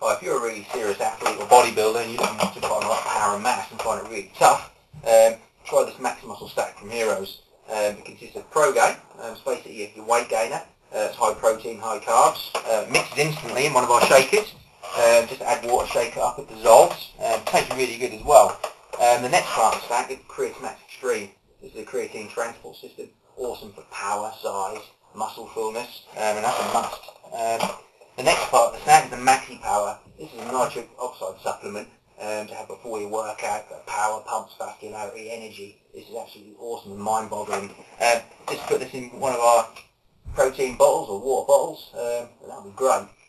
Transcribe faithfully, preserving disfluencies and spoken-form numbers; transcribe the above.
Well, if you're a really serious athlete or bodybuilder and you don't want to put on a lot of power and mass and find it really tough, um, try this Max Muscle Stack from Heroes. Um, it consists of pro-gain, um, it's basically your weight gainer. Uh, it's high protein, high carbs, uh, mixed instantly in one of our shakers. Um, just add water, shake it up, it dissolves. Um, tastes really good as well. Um, the next part of the stack is Creatine Max Extreme. This is a creatine transport system. Awesome for power, size, muscle fullness, um, and that's a must. Um, the next part of the stack is the Maxi Power. This is a nitric oxide supplement um, to have before your workout. Got power, pumps, vascularity, energy. This is absolutely awesome and mind-boggling. Um, just put this in one of our protein bottles or water bottles, um, that would be great.